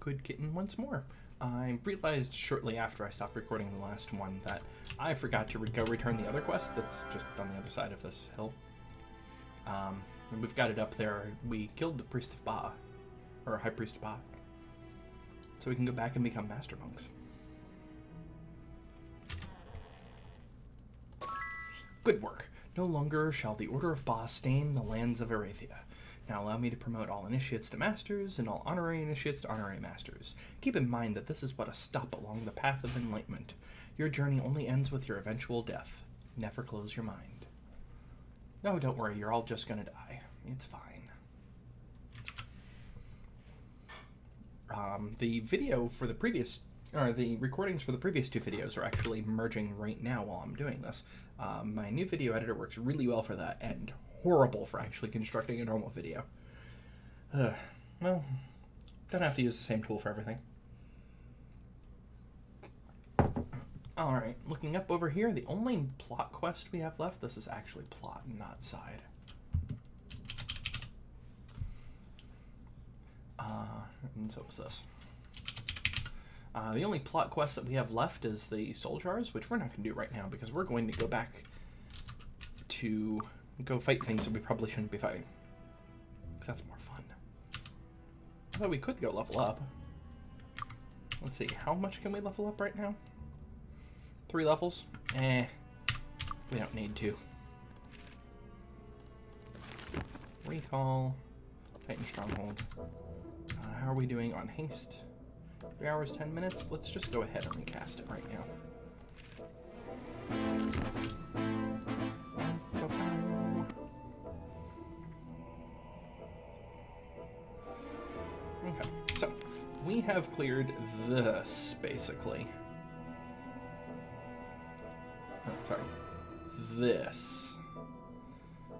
good kitten once more. I realized shortly after I stopped recording the last one that I forgot to go return the other quest that's just on the other side of this hill. And we've got it up there. We killed the Priest of Ba, or High Priest of Ba, so we can go back and become Master Monks. Good work. No longer shall the Order of Ba stain the lands of Erathia. Now allow me to promote all initiates to masters, and all honorary initiates to honorary masters. Keep in mind that this is but a stop along the path of enlightenment. Your journey only ends with your eventual death. Never close your mind. No, don't worry, you're all just gonna die. It's fine. The video for the previous, or the recordings for the previous two videos are actually merging right now while I'm doing this. My new video editor works really well for that, and horrible for actually constructing a normal video. Well, don't have to use the same tool for everything. Alright, looking up over here, the only plot quest we have left, this is actually plot, not side. And so was this. The only plot quest that we have left is the soul jars, which we're not going to do right now because we're going to go back to go fight things that we probably shouldn't be fighting. Because that's more fun. Although we could go level up. Let's see, how much can we level up right now? 3 levels? Eh. We don't need to. Recall. Titan Stronghold. How are we doing on haste? 3 hours, 10 minutes. Let's just go ahead and cast it right now. Okay, so we have cleared this basically. Oh, sorry, this.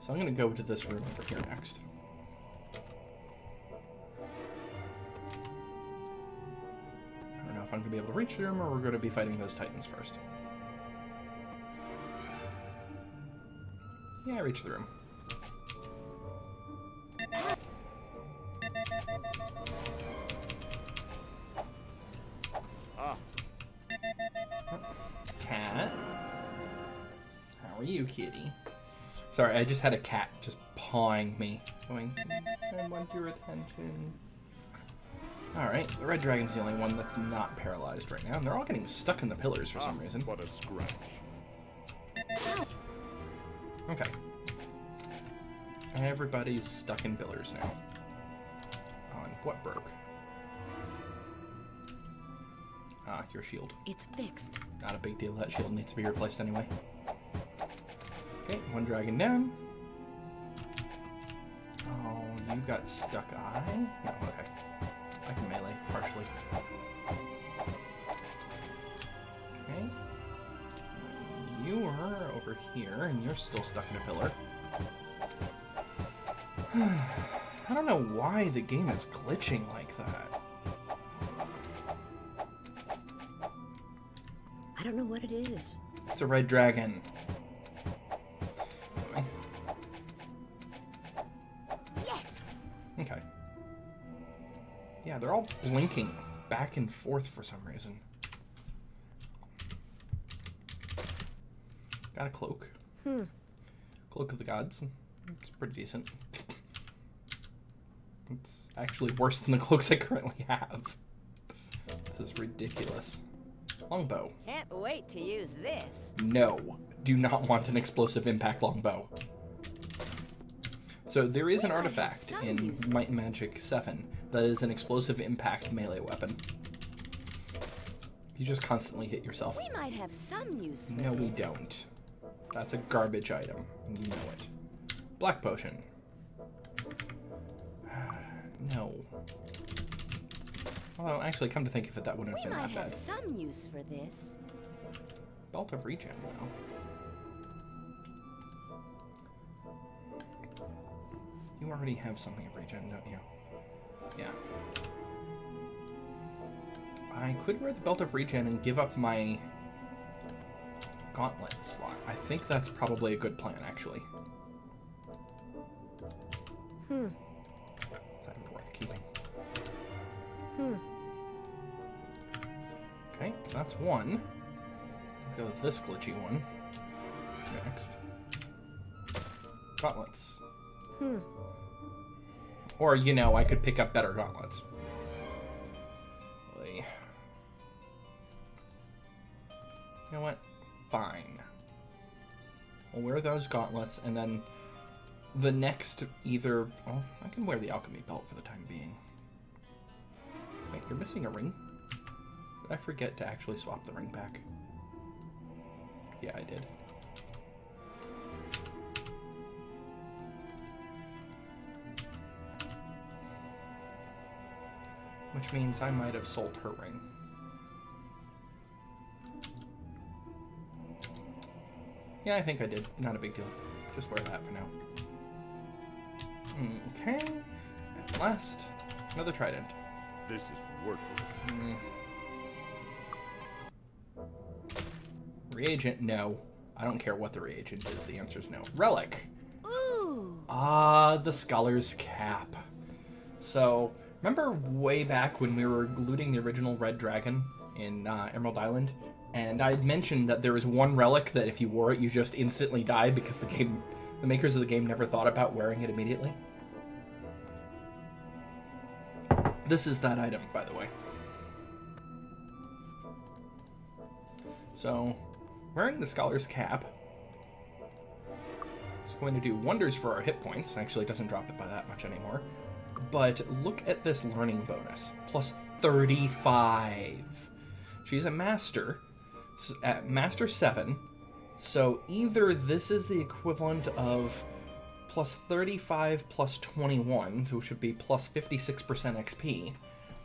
So I'm gonna go to this room over here next. I'm going to be able to reach the room, or we're going to be fighting those titans first. Yeah, I reached the room. Ah. Cat? How are you, kitty? Sorry, I just had a cat just pawing me, going, I want your attention. Alright, the red dragon's the only one that's not paralyzed right now, and they're all getting stuck in the pillars for some reason. What a scratch. Okay. Everybody's stuck in pillars now. On what broke? Ah, your shield. It's fixed. Not a big deal, that shield needs to be replaced anyway. Okay, one dragon down. Oh, you got stuck eye? No, okay. I can melee, partially. Okay. You are over here, and you're still stuck in a pillar. I don't know why the game is glitching like that. I don't know what it is. It's a red dragon. Yeah, they're all blinking back and forth for some reason. Got a cloak. Cloak of the Gods. It's pretty decent. It's actually worse than the cloaks I currently have. This is ridiculous. Longbow. Can't wait to use this. No, do not want an explosive impact longbow. So there is an artifact in Might and Magic 7 that is an explosive impact melee weapon. You just constantly hit yourself. We might have some use for no, we don't. That's a garbage item. You know it. Black potion. No. Although, actually, come to think of it, that wouldn't have been that bad. We might have some use for this. Belt of Regen, though. You already have something of regen, don't you? Yeah. I could wear the Belt of Regen and give up my gauntlet slot. I think that's probably a good plan, actually. Is that even worth keeping? That's one. Go with this glitchy one. Next. Gauntlets. Hmm. Or, you know, I could pick up better gauntlets. You know what? Fine. I'll wear those gauntlets, and then the next either... Oh, I can wear the alchemy belt for the time being. Wait, you're missing a ring? Did I forget to actually swap the ring back? Yeah, I did. Which means I might have sold her ring. Yeah, I think I did. Not a big deal. Just wear that for now. Okay. And last, another trident. This is worthless. Reagent, no. I don't care what the reagent is. The answer is no. Relic. Ooh. Ah, the Scholar's Cap. So... Remember way back when we were looting the original Red Dragon in Emerald Island? And I had mentioned that there was one relic that if you wore it, you just instantly died because the game, the makers of the game never thought about wearing it immediately. This is that item, by the way. So, wearing the Scholar's Cap is going to do wonders for our hit points. Actually, it doesn't drop it by that much anymore. But look at this learning bonus, plus 35. She's a master, at master 7, so either this is the equivalent of plus 35 plus 21, which would be plus 56% XP,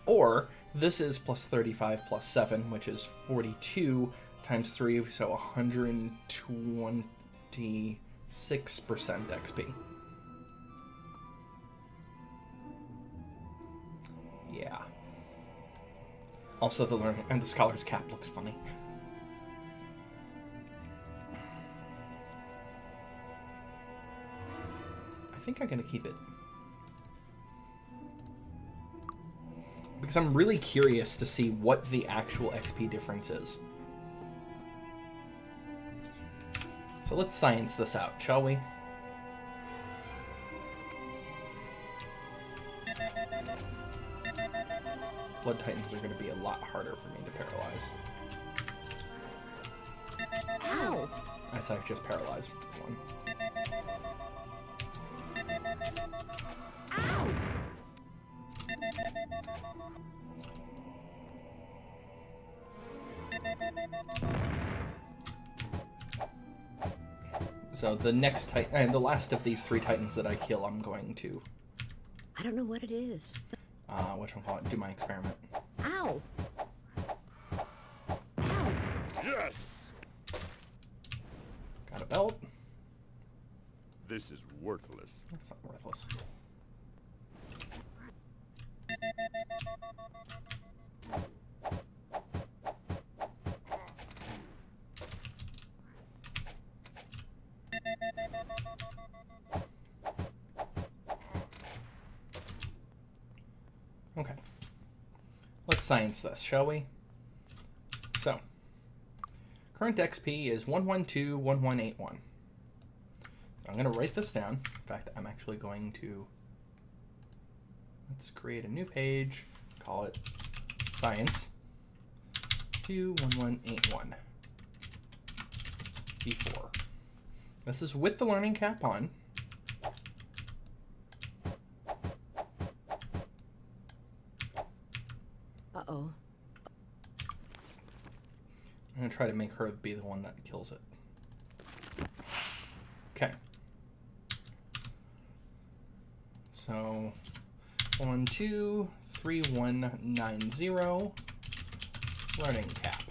or this is plus 35 plus 7, which is 42 times 3, so 126% XP. Yeah. Also, the learner and the Scholar's Cap looks funny. I think I'm gonna keep it because I'm really curious to see what the actual XP difference is. So let's science this out, shall we? Blood Titans are going to be a lot harder for me to paralyze. Ow! I said I just paralyzed one. Ow! So the next Titan, and the last of these three Titans that I kill, I'm going to... I don't know what it is. Do my experiment. Ow! Ow! Yes! Got a belt. This is worthless. That's not worthless. Science this, shall we? So, current XP is 1121181. I'm going to write this down. In fact, I'm actually going to, let's create a new page, call it science 21181 D4. This is with the learning cap on. I'm going to try to make her be the one that kills it. Okay. So, 123190, learning cap.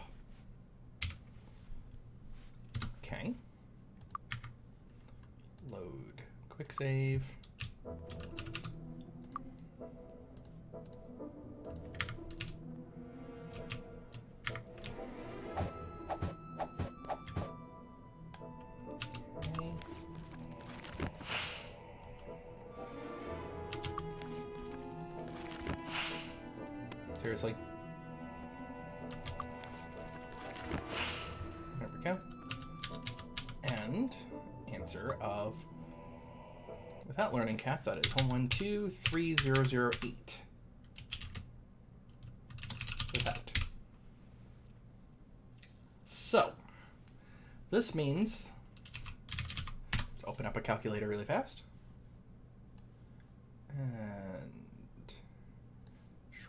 Okay. Load, quick save. go. And answer of, without learning cap, that is 1123008. Without. So, this means, let's open up a calculator really fast. And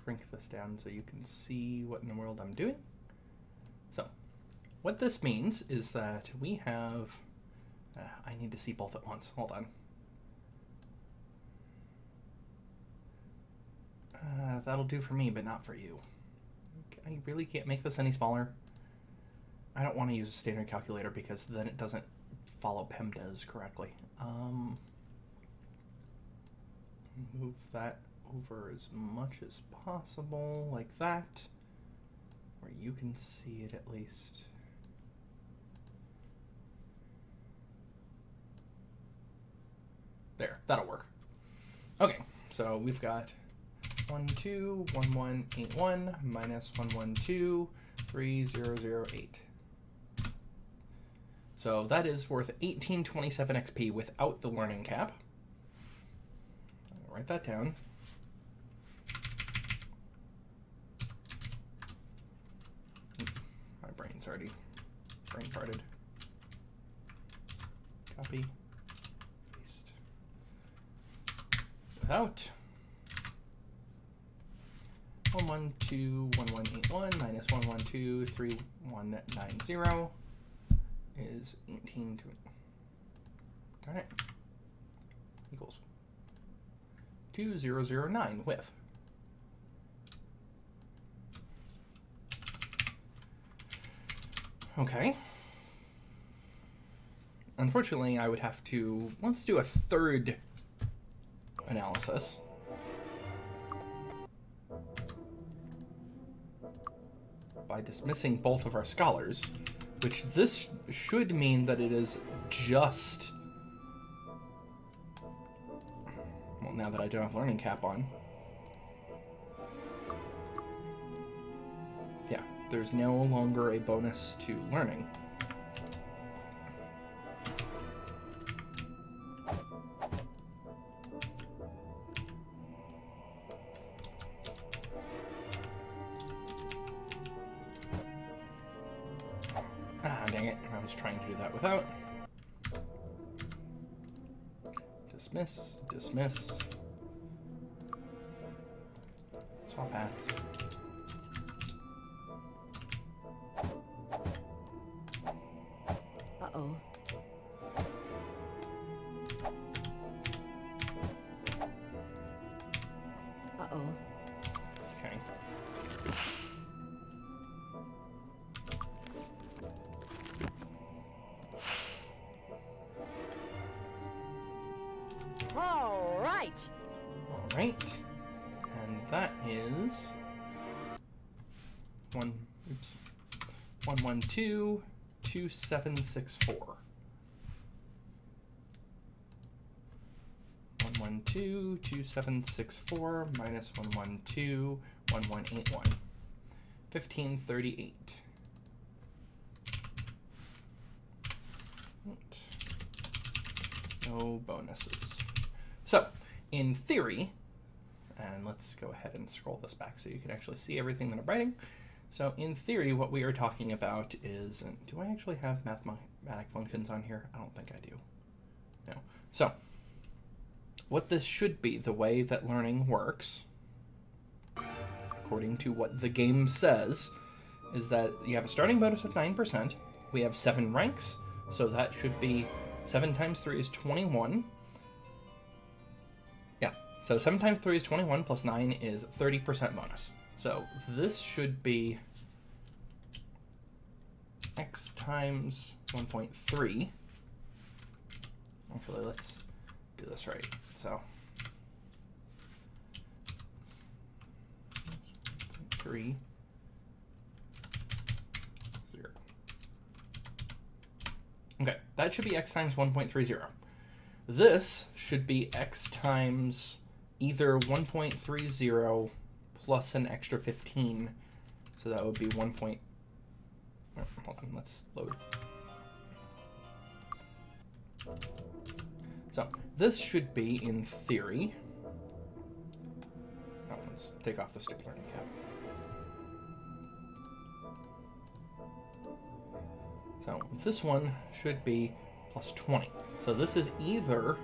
shrink this down so you can see what in the world I'm doing. So, what this means is that we have, I need to see both at once, hold on. That'll do for me, but not for you. I really can't make this any smaller. I don't want to use a standard calculator because then it doesn't follow PEMDAS correctly. Move that over as much as possible, like that, where you can see it at least. There, that'll work. Okay, so we've got 121181 minus 1123008. So that is worth 1827 XP without the learning cap. I'll write that down. My brain's already brain farted. Copy, paste. Without. 1121181 minus 1123190 is 18 to it. Darn it. Equals 2009 with. Okay. Unfortunately, I would have to, let's do a third analysis. By dismissing both of our scholars, which this should mean that it is just, well, now that I don't have learning cap on, yeah, there's no longer a bonus to learning. Dismiss. Swap hats. Uh-oh. Uh-oh. Okay. All right, and that is 1122764. 1122764 minus 1121181. 1538. No bonuses. So, in theory, and let's go ahead and scroll this back so you can actually see everything that I'm writing. So in theory, what we are talking about is, and do I actually have mathematic functions on here? I don't think I do. No. So what this should be, the way that learning works, according to what the game says, is that you have a starting bonus of 9%. We have 7 ranks, so that should be 7 times 3 is 21. So 7 times 3 is 21, plus 9 is 30% bonus. So this should be x times 1.3. Actually, let's do this right. So 3, 0. Okay, that should be x times 1.30. This should be x times either 1.30 plus an extra 15, so that would be 1.3 Hold on, let's load. So this should be, in theory. Oh, let's take off the stick learning cap. So this one should be plus 20. So this is either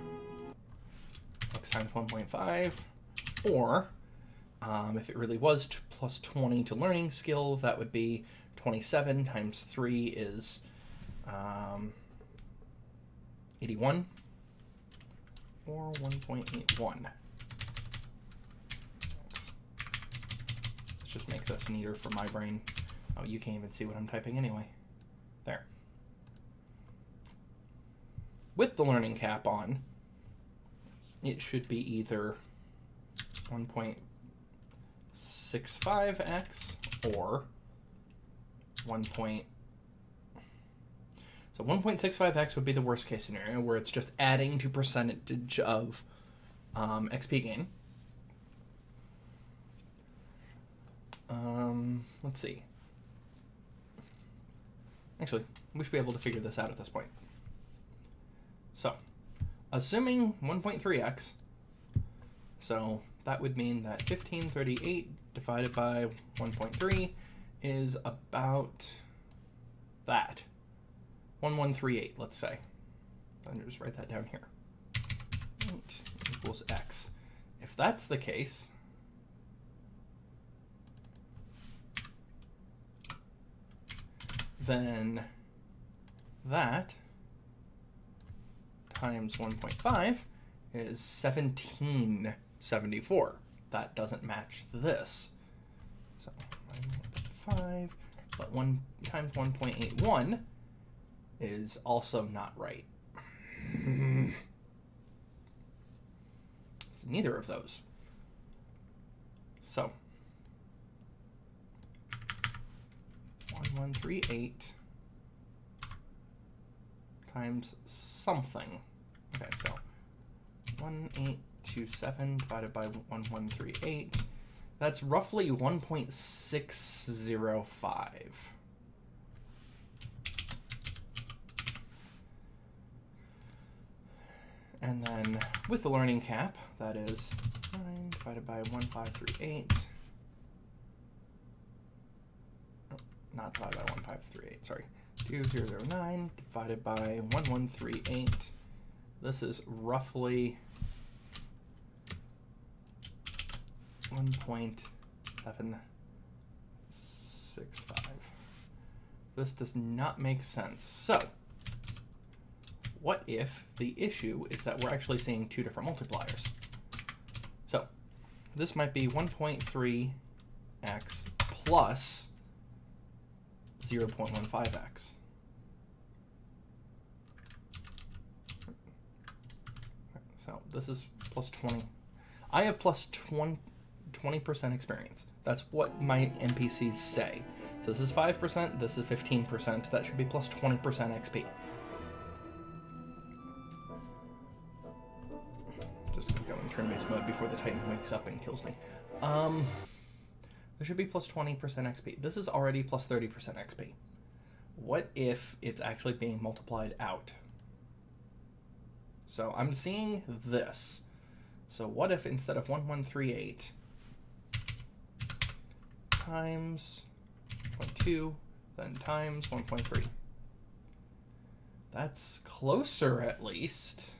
x times 1.5, or if it really was plus 20 to learning skill, that would be 27 times 3 is 81, or 1.81. Let's just make this neater for my brain. Oh, you can't even see what I'm typing anyway. There. With the learning cap on, it should be either 1.65x or 1.65x would be the worst case scenario, where it's just adding to percentage of XP gain. Let's see. Actually, we should be able to figure this out at this point. So, assuming 1.3x, so that would mean that 1538 divided by 1.3 is about that. 1138, let's say. I'm gonna just write that down here. Equals x. If that's the case, then that times 1.5 is 1774. That doesn't match this. So 1.5, but 1 times 1.81 is also not right. It's neither of those. So 1138 times something. Okay, so 1827 divided by 1138. That's roughly 1.605. And then with the learning cap, that is 9 divided by 1538. Not divided by 1538, sorry. 2009 divided by 1138. This is roughly 1.765. This does not make sense. So, what if the issue is that we're actually seeing two different multipliers? So, this might be 1.3x plus 0.15x. So this is plus 20. I have plus 20% experience. That's what my NPCs say. So this is 5%, this is 15%. That should be plus 20% XP. Just gonna go in turn-based mode before the Titan wakes up and kills me. There should be plus 20% XP. This is already plus 30% XP. What if it's actually being multiplied out? So I'm seeing this. So what if instead of 1138 times 0.2, then times 1.3? That's closer, at least.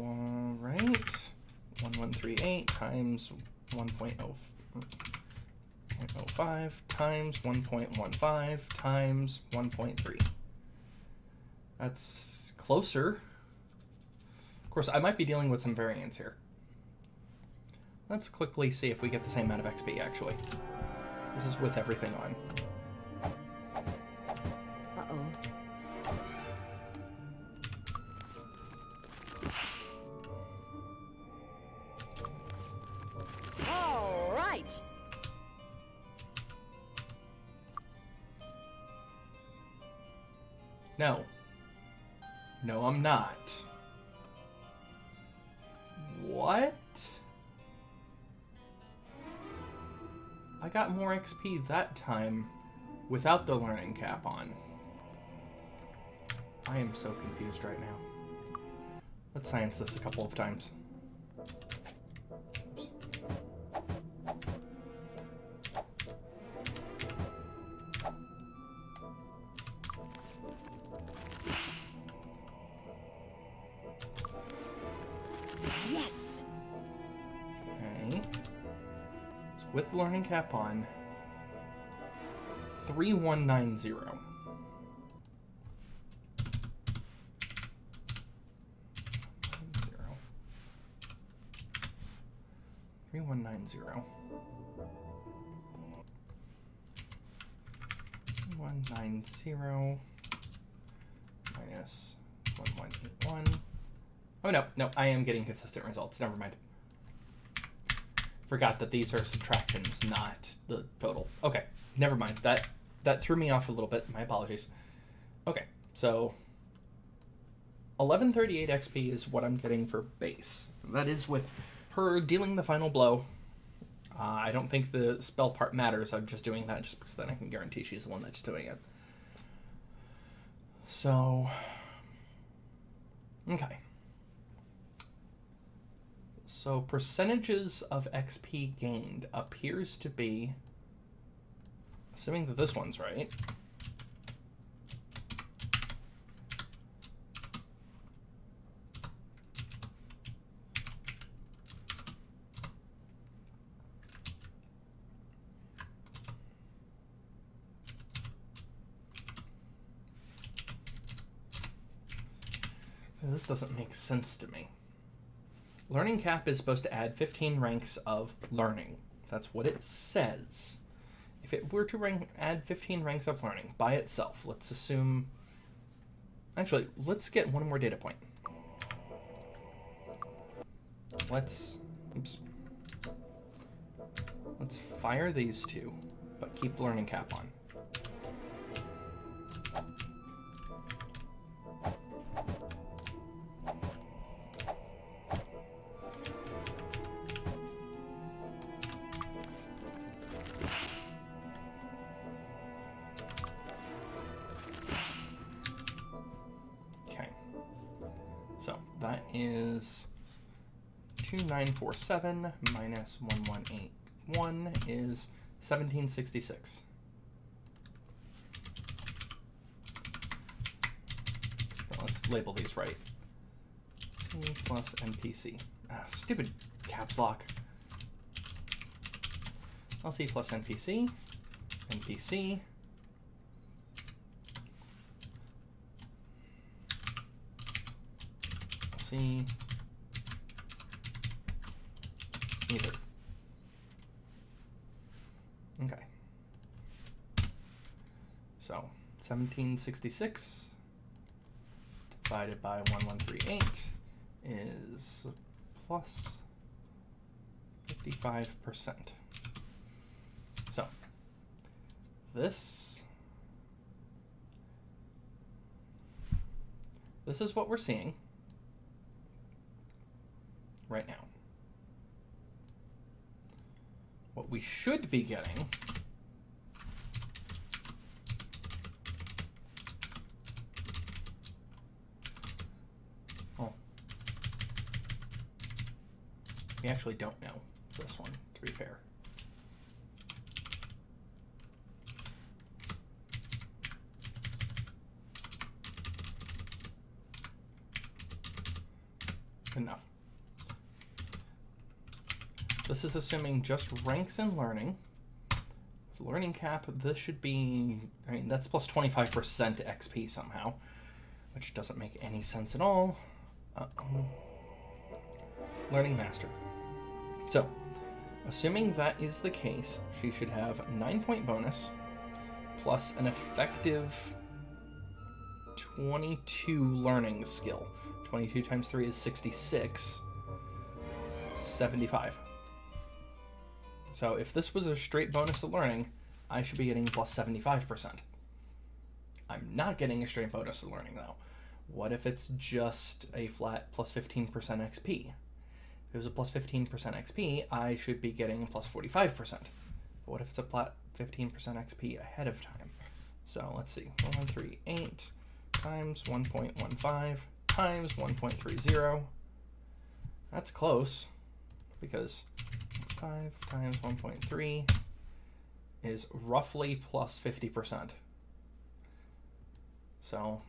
All right. 1138 times 1.05 times 1.15 times 1.3. That's closer. Of course, I might be dealing with some variance here. Let's quickly see if we get the same amount of XP, actually. This is with everything on. Uh-oh. No. No, I'm not. What? I got more XP that time without the learning cap on. I am so confused right now. Let's science this a couple of times. Oops. Yes. Okay. So with the learning cap on, 3190. Zero. 190 minus 1181. Oh no, I am getting consistent results. Never mind. Forgot that these are subtractions, not the total. Okay, never mind. That threw me off a little bit. My apologies. Okay, so 1138 XP is what I'm getting for base. That is with her dealing the final blow. I don't think the spell part matters. I'm just doing that just because then I can guarantee she's the one that's doing it. So, okay. So percentages of XP gained appears to be, assuming that this one's right, . This doesn't make sense to me. Learning cap is supposed to add 15 ranks of learning. That's what it says. If it were to add 15 ranks of learning by itself, let's assume... Actually, let's get one more data point. Let's fire these two, but keep the learning cap on. Is 2947 minus 1181 is 1766. Let's label these right. C plus NPC. Ah, stupid caps lock. LC plus NPC. NPC. Either. Okay. So 1766 divided by 1138 is plus 55%. So this is what we're seeing right now. What we should be getting we actually don't know this one, to be fair. Enough. This is assuming just ranks and learning. With learning cap, this should be, I mean, that's plus 25% XP somehow, which doesn't make any sense at all. Learning master. So, assuming that is the case, she should have a 9-point bonus plus an effective 22 learning skill. 22 times 3 is 66, 75. So if this was a straight bonus to learning, I should be getting plus 75%. I'm not getting a straight bonus to learning, though. What if it's just a flat plus 15% XP? If it was a plus 15% XP, I should be getting plus 45%. What if it's a plat 15% XP ahead of time? So let's see, 138 times 1.15 times 1.30. That's close, because 5 times 1.3 is roughly plus 50%. So,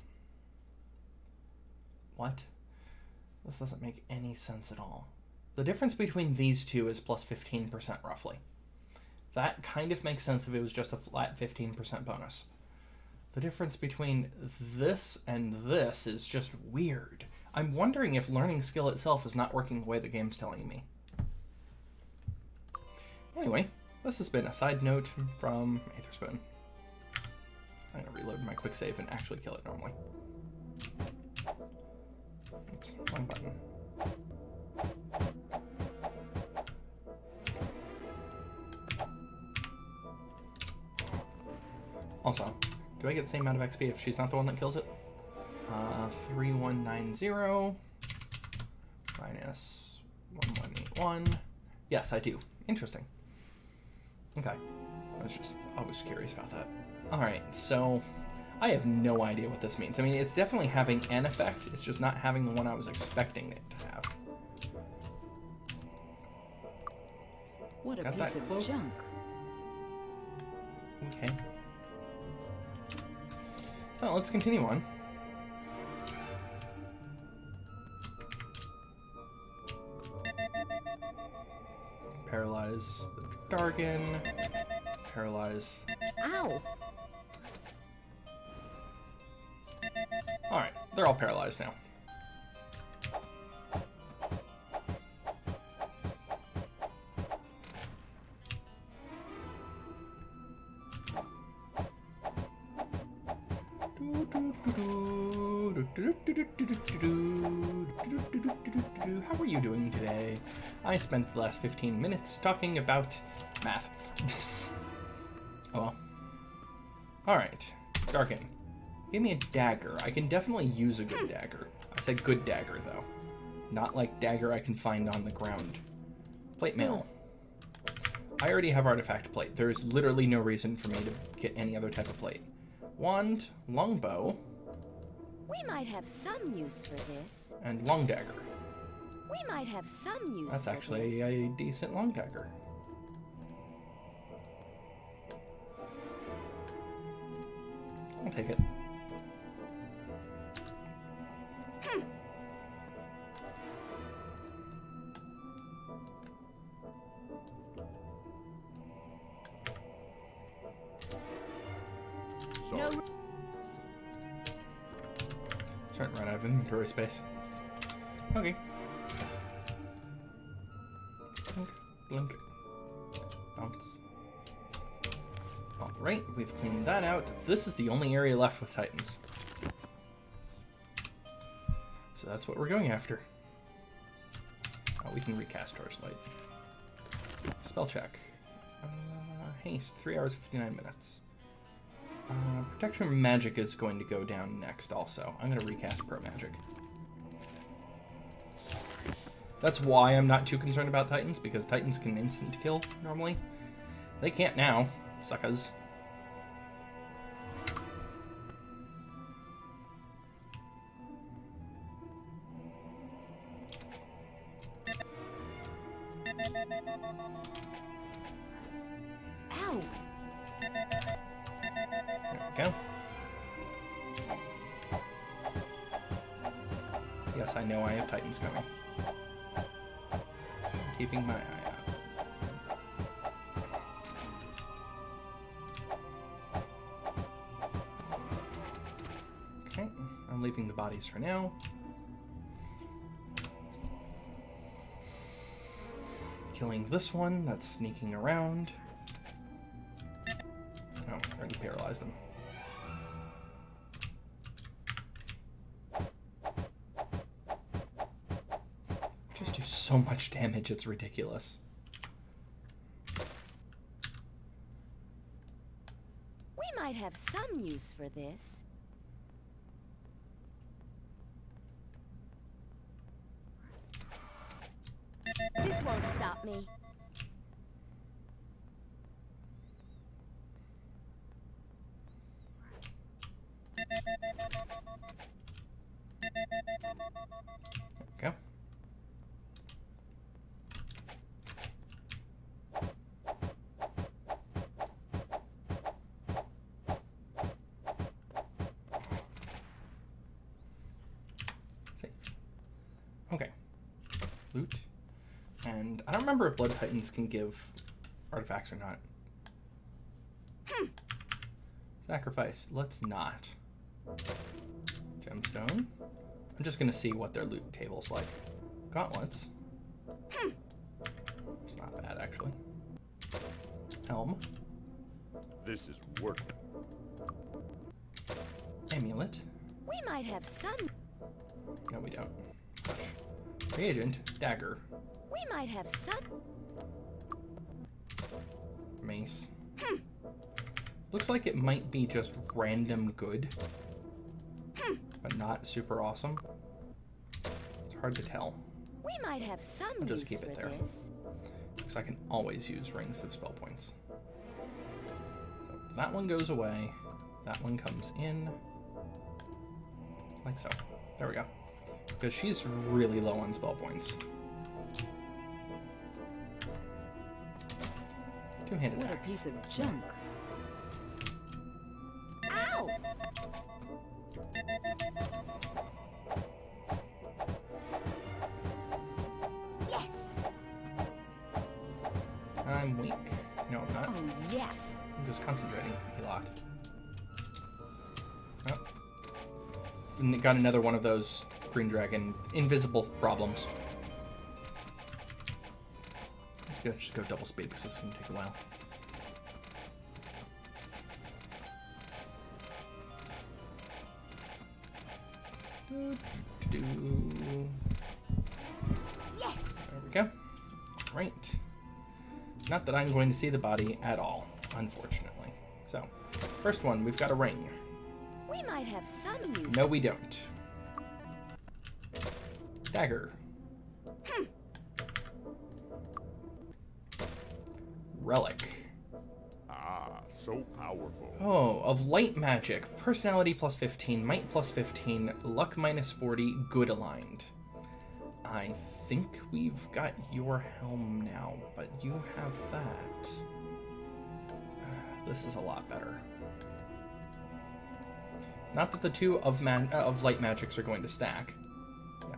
what? This doesn't make any sense at all. The difference between these two is plus 15% roughly. That kind of makes sense if it was just a flat 15% bonus. The difference between this and this is just weird. I'm wondering if learning skill itself is not working the way the game's telling me. Anyway, this has been a side note from Aetherspoon. I'm gonna reload my quick save and actually kill it normally. Oops, wrong button. Also, do I get the same amount of XP if she's not the one that kills it? 3190 minus 1181. Yes, I do. Interesting. Okay. I was curious about that. Alright, so I have no idea what this means. I mean, it's definitely having an effect. It's just not having the one I was expecting it to have. What a piece of junk. Okay. Well, let's continue on. Paralyze the Dargon. Paralyze. Ow! Alright, they're all paralyzed now. How are you doing today? I spent the last 15 minutes talking about math. Oh well. Alright, Darkin. Give me a dagger. I can definitely use a good dagger. I said good dagger, though. Not like dagger I can find on the ground. Plate mail. I already have artifact plate. There is literally no reason for me to get any other type of plate. Wand, longbow. We might have some use for this. And long dagger. We might have some use. That's actually a decent long dagger. I'll take it. Starting right out of inventory space. Okay. Blink, blink. Bounce. Alright, we've cleaned that out. This is the only area left with Titans. So that's what we're going after. Oh, we can recast Torchlight. Spell check. Haste, 3 hours, 59 minutes. Protection from magic is going to go down next also. I'm going to recast Pro Magic. That's why I'm not too concerned about Titans, because Titans can instant kill normally. They can't now, suckers. Ow! There we go. Yes, I know I have Titans coming. I'm keeping my eye out. Okay, I'm leaving the bodies for now. Killing this one that's sneaking around. Oh, I already paralyzed them. Just do so much damage, it's ridiculous. We might have some use for this. This won't stop me. There we go. See. Okay. Loot. And I don't remember if Blood Titans can give artifacts or not. Sacrifice. Let's not. Gemstone. I'm just going to see what their loot table's like. Gauntlets. It's not bad, actually. Helm. This is working. Amulet. We might have some. No, we don't. Reagent. Dagger. We might have some. Mace. Looks like it might be just random good, but not super awesome. It's hard to tell. We might have some. I'll just keep it there, because I can always use rings of spell points. So that one goes away. That one comes in, like so. There we go. Because she's really low on spell points. Two-handed axe. What a piece of junk. Yes. I'm weak. No, I'm not. Oh, yes. I'm just concentrating a lot. Oh. And got another one of those green dragon invisible problems. Let's go, just go double speed because this is gonna take a while. Yes. There we go. Right. Not that I'm going to see the body at all, unfortunately. So, first one, we've got a ring. We might have some use. No, we don't. Dagger. Relic. So powerful. Oh, of light magic. Personality plus 15, might plus 15, luck minus 40, good aligned. I think we've got your helm now, but you have that. This is a lot better. Not that the two of light magics are going to stack. Yeah.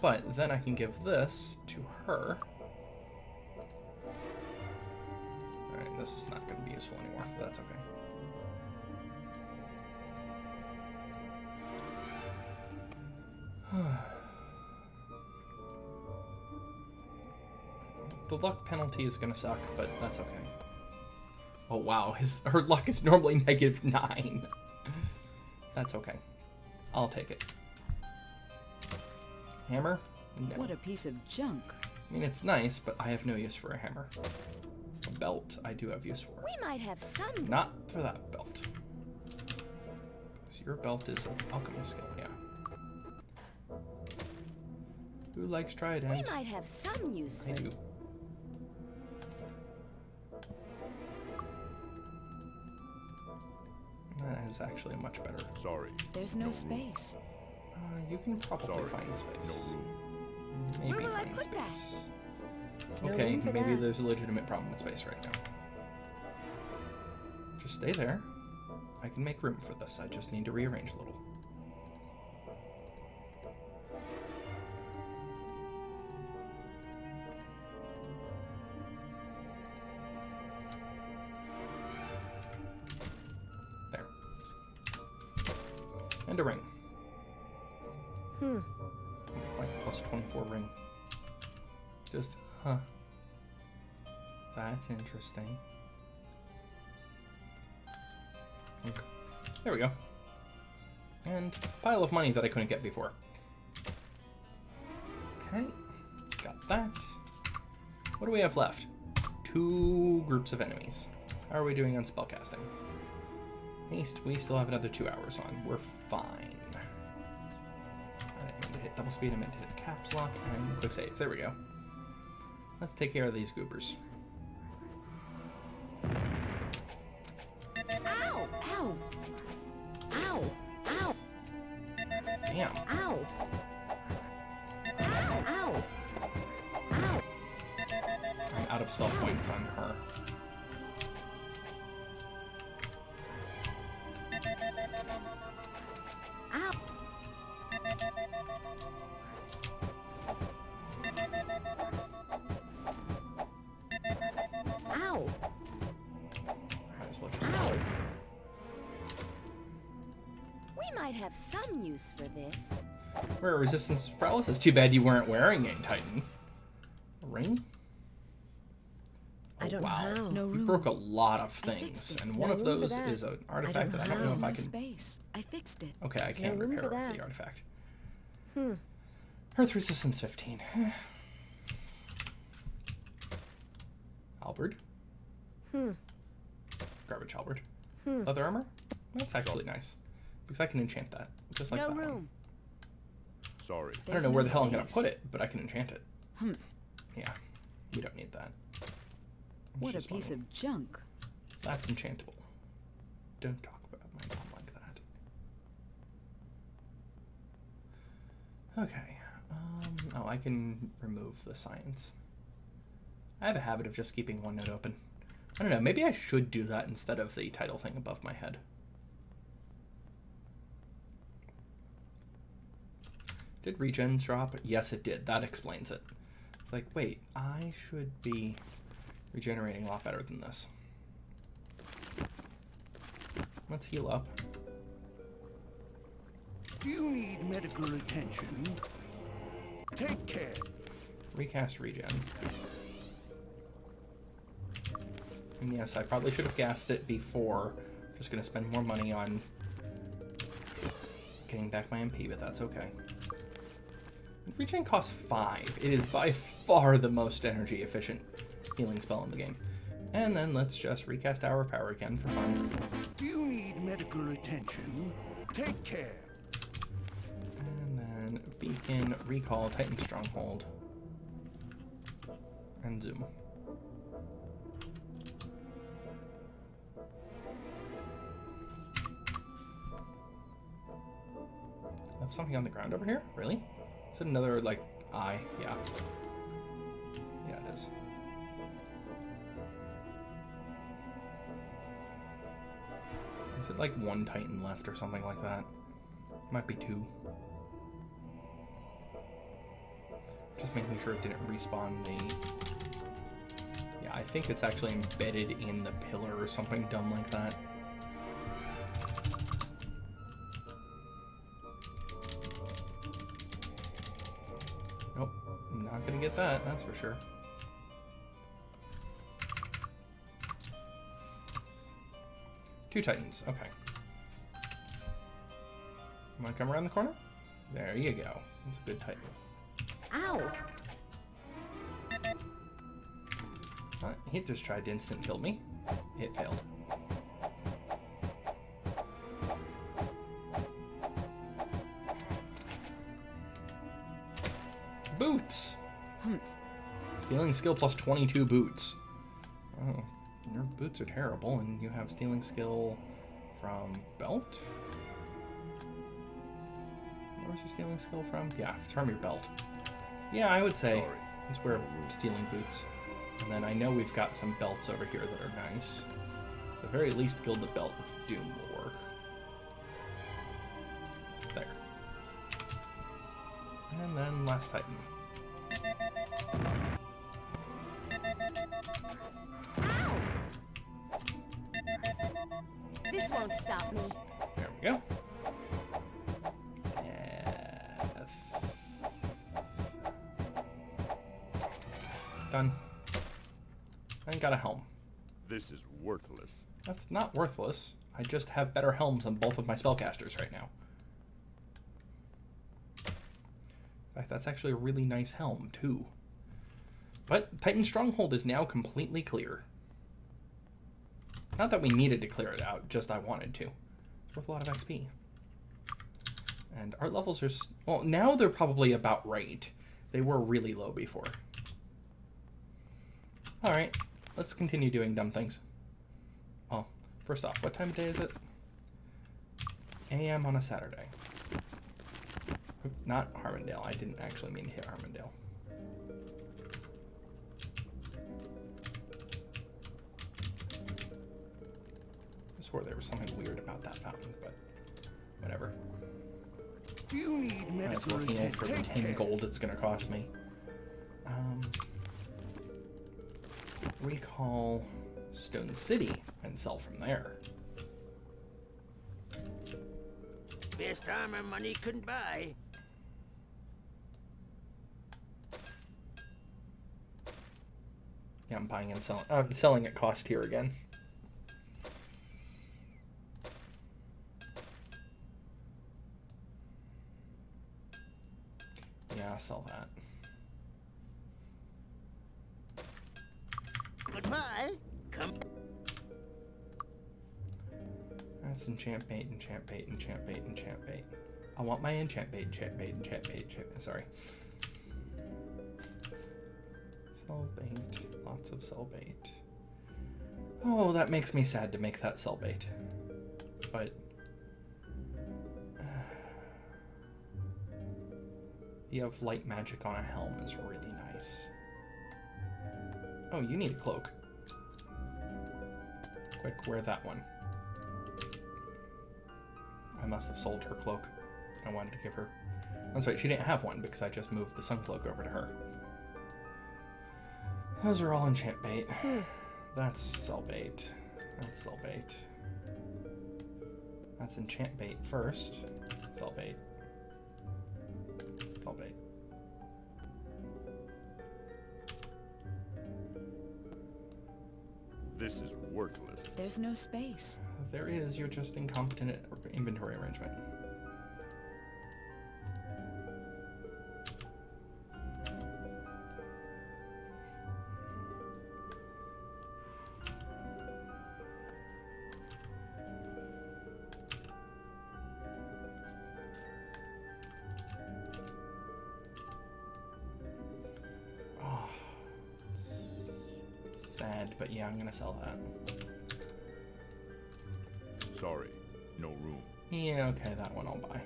But then I can give this to her. This is not going to be useful anymore, but that's okay. The luck penalty is going to suck, but that's okay. Oh wow, her luck is normally -9. That's okay. I'll take it. Hammer? No. What a piece of junk. I mean, it's nice, but I have no use for a hammer. Belt I do have use for. We might have some. Not for that belt. So your belt is an alchemy skill, yeah. Who likes trident? We might have some use for. I do. That is actually much better. Sorry. There's no space. You can probably find space. No. Maybe where will find I put space. That? Okay, no maybe there's a legitimate problem with space right now. Just stay there. I can make room for this. I just need to rearrange a little. There. And a ring. Like plus 24 ring. Just... Huh. That's interesting. Okay. There we go. And a pile of money that I couldn't get before. Okay. Got that. What do we have left? Two groups of enemies. How are we doing on spellcasting? Haste, we still have another 2 hours on. We're fine. I didn't mean to hit double speed. I meant to hit caps lock and quick save. There we go. Let's take care of these goobers. Ow! Ow! Ow! Ow! Damn. Ow. Ow. Ow. Ow. I'm out of spell points on her. Ow. Ow. Might as well just ow. We might have some use for this. We're resistance to paralysis. Too bad you weren't wearing a Titan. A ring? Oh, I don't know. No room. You broke a lot of things, and one of those is an artifact that I don't know if I can. Space. I fixed it. Okay, I can't repair the artifact. Hmm. Earth resistance 15. Halberd. Hmm. Garbage halberd. Hmm. Leather armor. That's actually nice because I can enchant that, just like that one. Sorry. I don't know where the hell I'm gonna put it, but I can enchant it. Hmm. Yeah. We don't need that. What a piece of junk. That's enchantable. Don't talk about my mom like that. Okay. Oh, I can remove the science. I have a habit of just keeping one note open. I don't know, maybe I should do that instead of the title thing above my head. Did regen drop? Yes, it did. That explains it. It's like, wait, I should be regenerating a lot better than this. Let's heal up. Do you need medical attention? Take care. Recast regen. And yes, I probably should have cast it before. I'm just gonna spend more money on getting back my MP, but that's okay. Regen costs 5. It is by far the most energy efficient healing spell in the game. And then let's just recast our power again for fun. Do you need medical attention? Take care. And then beacon, recall, Titan Stronghold, and zoom. I have something on the ground over here? Really? Is it another, like, eye? Yeah. Yeah, it is. Is it like one Titan left or something like that? Might be 2. Just making sure it didn't respawn the... Yeah, I think it's actually embedded in the pillar or something dumb like that. Nope, I'm not gonna get that, that's for sure. Two Titans, okay. You wanna come around the corner? There you go. That's a good Titan. Ow! He just tried to instant kill me. It failed. Boots! Stealing skill plus 22 boots. Oh. Your boots are terrible, and you have stealing skill from belt? Where's your stealing skill from? Yeah, it's from your belt. Yeah, I would say let's wear stealing boots. And then I know we've got some belts over here that are nice. At the very least, Guild the Belt with Doom will work. There. And then last Titan. This won't stop me. There we go. Done. I got a helm. This is worthless. That's not worthless. I just have better helms on both of my spellcasters right now. In fact, that's actually a really nice helm, too. But Titan Stronghold is now completely clear. Not that we needed to clear it out, just I wanted to. It's worth a lot of XP. And our levels are... Well, now they're probably about right. They were really low before. Alright, let's continue doing dumb things. Oh, first off, what time of day is it? AM on a Saturday. Not Harmondale. I didn't actually mean to hit Harmondale. I swore there was something weird about that fountain, but whatever. You need medical healing for the 10 gold it's gonna cost me. Recall Stone City and sell from there. Best armor money couldn't buy. Yeah, I'm buying and selling. I'm selling at cost here again. Yeah, I'll sell that. Goodbye. Come. That's enchant bait, enchant bait, enchant bait, enchant bait. I want my enchant bait, enchant bait, enchant bait, enchant bait. Sorry. Sell bait. Lots of sell bait. Oh, that makes me sad to make that sell bait. But you have light magic on a helm is really nice. Oh, you need a cloak. Quick, wear that one. I must have sold her cloak. I wanted to give her... That's right, she didn't have one because I just moved the sun cloak over to her. Those are all enchant bait. That's sell bait. That's sell bait. That's enchant bait first. Sell bait. Sell bait. This is worthless. There's no space. There is. You're just incompetent at inventory arrangement. Oh, sad, but yeah, I'm gonna sell that. Sorry, no room. Yeah, okay, that one I'll buy.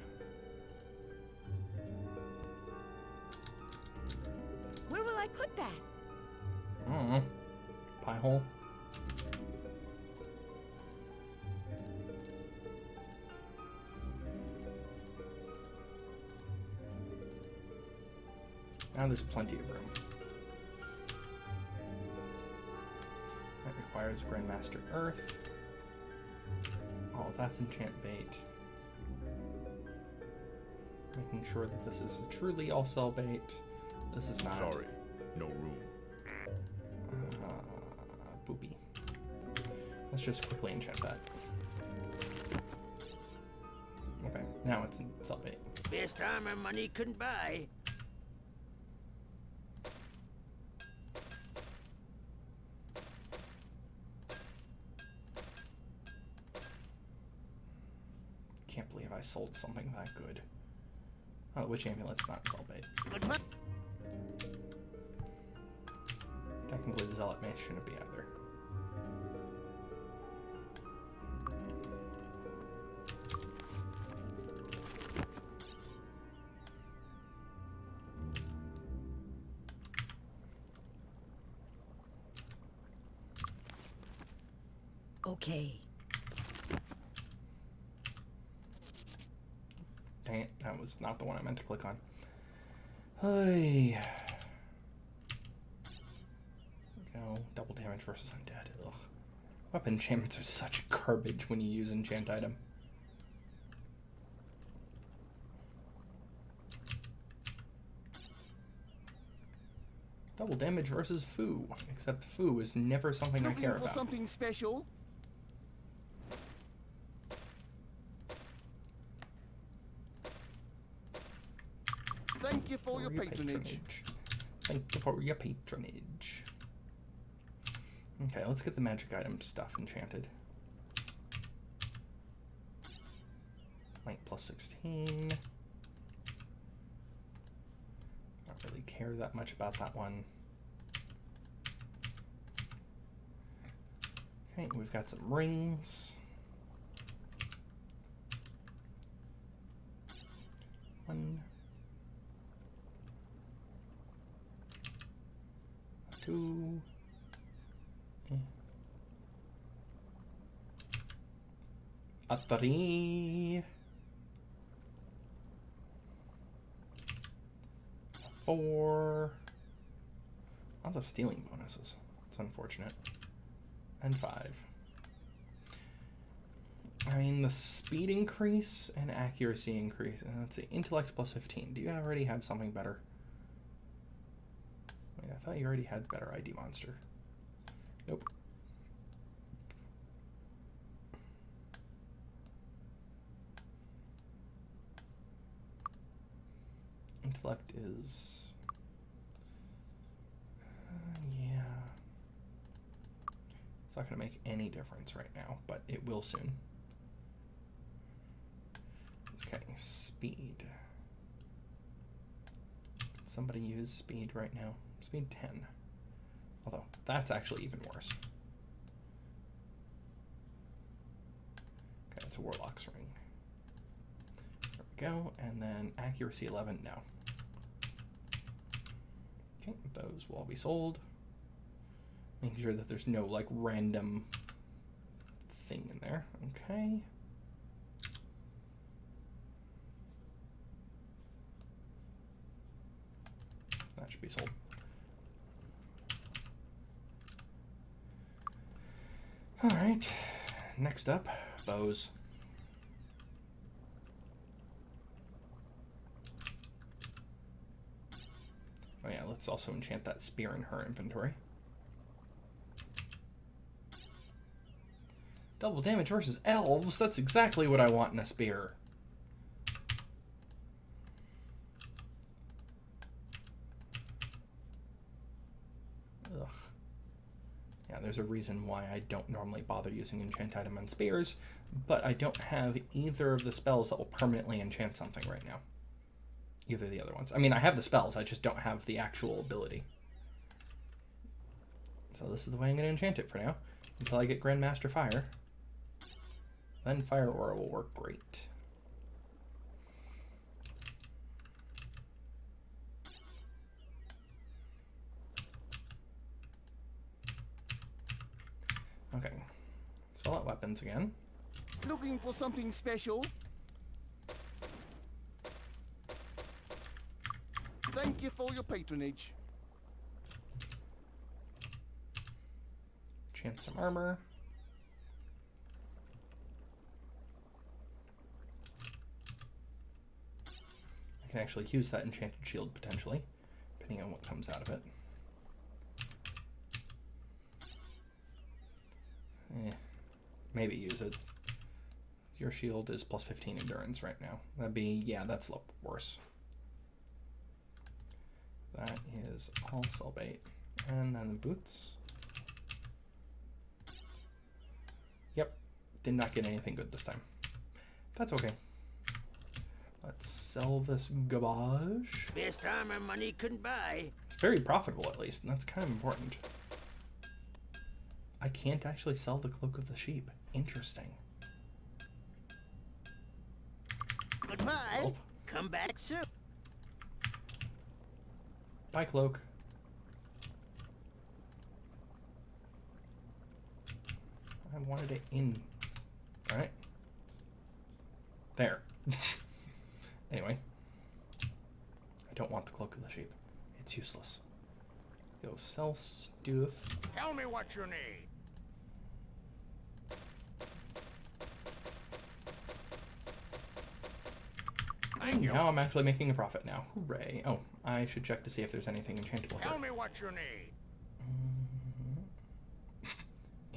Where will I put that? I don't know. Pie hole. Now there's plenty of room. That requires Grandmaster Earth. Oh, that's enchant bait. Making sure that this is truly all sell bait. This is not. Sorry, no room. Boopy. Let's just quickly enchant that. Okay, now it's in sell bait. Best armor money couldn't buy. I sold something that good. Oh, which amulet's not sell bait? Technically, the Zealot Mace shouldn't be either. Okay. Dang it, that was not the one I meant to click on. Hey. Go. Double damage versus undead. Ugh. Weapon enchantments are such garbage when you use enchant item. Double damage versus foo. Except foo is never something I care about. Something special. For your patronage. Thank you for your patronage. Okay, let's get the magic item stuff enchanted. Link plus 16. Not really care that much about that one. Okay, we've got some rings. One. A three. 4. Lots of stealing bonuses. It's unfortunate. And 5. I mean, the speed increase and accuracy increase. And let's see, intellect plus 15. Do you already have something better? Wait, I thought you already had better ID monster. Nope. Intellect is, yeah, it's not going to make any difference right now, but it will soon. Okay, speed. Somebody use speed right now. Speed 10. Although that's actually even worse. Okay, that's a warlock's ring. There we go, and then accuracy 11 now. Okay, those will all be sold. Making sure that there's no like random thing in there. Okay. That should be sold. All right, next up, bows. Oh yeah, let's also enchant that spear in her inventory. Double damage versus elves, that's exactly what I want in a spear. Ugh. Yeah, there's a reason why I don't normally bother using enchant item on spears, but I don't have either of the spells that will permanently enchant something right now. Either of the other ones. I mean, I have the spells, I just don't have the actual ability. So this is the way I'm gonna enchant it for now, until I get Grandmaster Fire. Then Fire Aura will work great. Okay, so all weapons again. Looking for something special? Thank you for your patronage. Enchant some armor. I can actually use that enchanted shield potentially, depending on what comes out of it. Eh, maybe use it. Your shield is plus 15 endurance right now. That'd be, yeah, that's a lot worse. That is all cell bait. And then the boots. Yep, did not get anything good this time. That's okay. Let's sell this garbage. Best armor money couldn't buy. It's very profitable at least, and that's kind of important. I can't actually sell the Cloak of the Sheep. Interesting. Goodbye, oh. Come back soon. Bye, Cloak. I wanted it in. All right. There. Anyway. I don't want the Cloak of the Sheep. It's useless. Go sell stuff. Tell me what you need. Now I'm actually making a profit now. Hooray. Oh, I should check to see if there's anything enchantable here. Tell me what you need.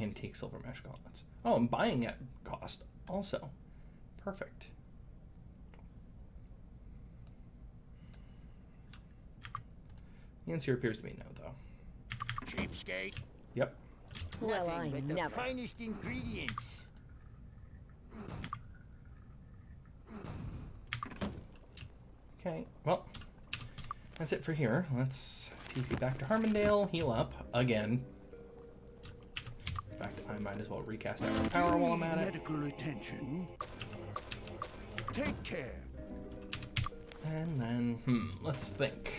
Antique silver mesh gauntlets. Oh, I'm buying at cost also. Perfect. The answer appears to be no, though. Cheapskate. Yep. Well, I never. The finest ingredients. Okay, well, that's it for here. Let's TP back to Harmondale, heal up again. In fact, I might as well recast Arrow Power while I'm at it. Medical attention. Take care. And then, let's think.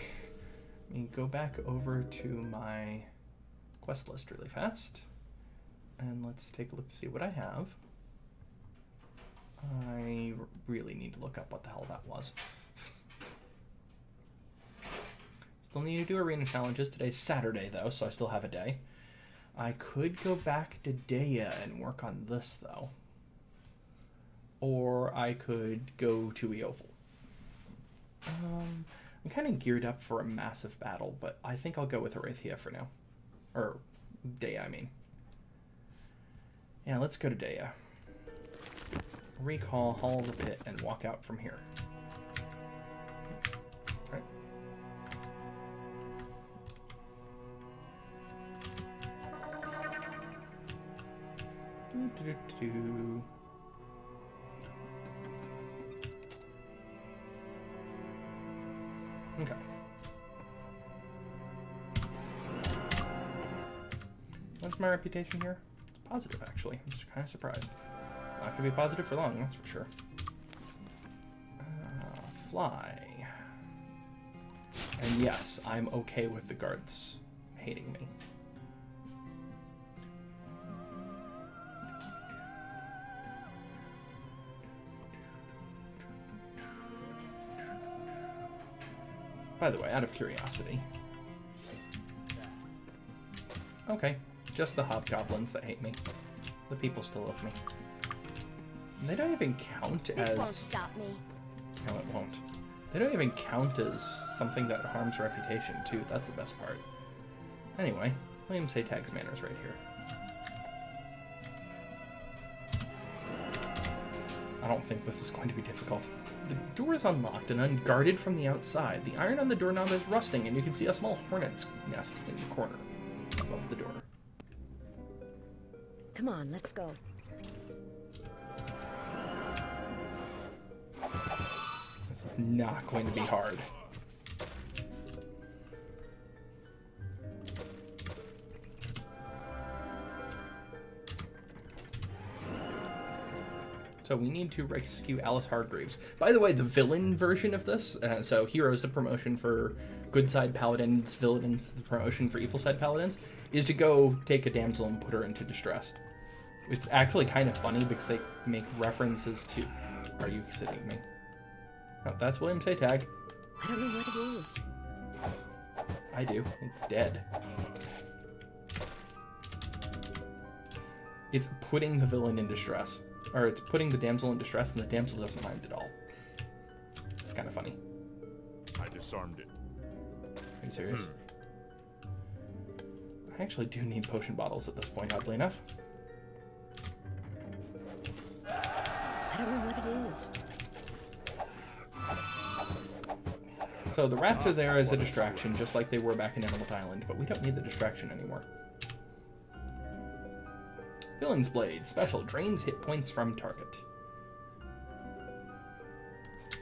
Let me go back over to my quest list really fast. and let's take a look to see what I have. I really need to look up what the hell that was. Still need to do arena challenges. Today's Saturday though, so I still have a day. I could go back to Daya and work on this though. Or I could go to Eovil. I'm kind of geared up for a massive battle, but I think I'll go with Erathia for now. Or Daya, I mean. Yeah, let's go to Daya. Recall, haul the pit, and walk out from here. Right. Doo-doo-doo-doo. Okay. What's my reputation here? It's positive, actually. I'm just kind of surprised. It's not going to be positive for long, that's for sure. Fly. And yes, I'm okay with the guards hating me. By the way, out of curiosity. Okay, just the hobgoblins that hate me. The people still love me. They don't even count as... This won't stop me. No, it won't. They don't even count as something that harms reputation, too. That's the best part. Anyway, William Setag's manor's right here. I don't think this is going to be difficult. The door is unlocked and unguarded from the outside. The iron on the doorknob is rusting, and you can see a small hornet's nest in the corner above the door. Come on, let's go. This is not going to be hard. So we need to rescue Alice Hargreaves. By the way, the villain version of this, so heroes the promotion for good side paladins, villains the promotion for evil side paladins, is to go take a damsel and put her into distress. It's actually kind of funny because they make references to... Are you kidding me? Oh, that's William Setag. I don't know what it is. I do. It's dead. It's putting the villain in distress. Or it's putting the damsel in distress, and the damsel doesn't mind at all. It's kind of funny. I disarmed it. Are you serious? I actually do need potion bottles at this point, oddly enough. I don't know what it is. So the rats are there as a distraction, just like they were back in Emerald Island, but we don't need the distraction anymore. Villain's Blade. Special. Drains hit points from target.